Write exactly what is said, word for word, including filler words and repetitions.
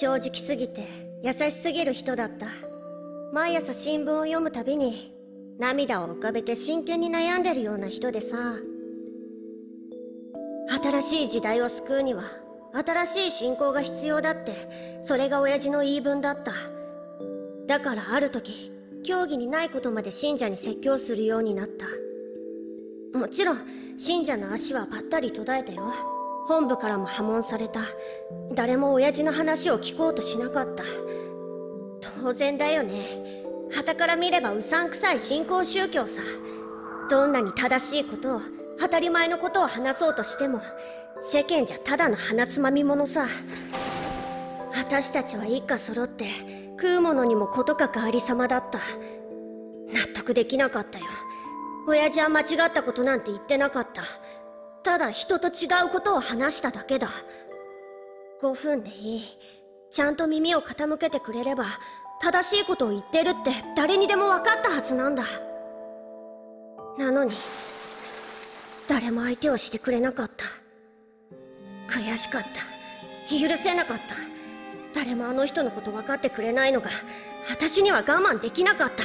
正直すぎて優しすぎる人だった。毎朝新聞を読むたびに涙を浮かべて真剣に悩んでるような人でさ、新しい時代を救うには新しい信仰が必要だって、それが親父の言い分だった。だからある時教義にないことまで信者に説教するようになった。もちろん信者の足はばったり途絶えたよ。本部からも破門された。誰も親父の話を聞こうとしなかった。当然だよね。傍から見ればうさんくさい信仰宗教さ。どんなに正しいことを当たり前のことを話そうとしても世間じゃただの鼻つまみものさ。私たちは一家揃って食うものにもことかくありさまだった。納得できなかったよ。親父は間違ったことなんて言ってなかった。ただ人と違うことを話しただけだ。ごふんでいい。ちゃんと耳を傾けてくれれば正しいことを言ってるって誰にでも分かったはずなんだ。なのに誰も相手をしてくれなかった。悔しかった。許せなかった。誰もあの人のこと分かってくれないのが私には我慢できなかった。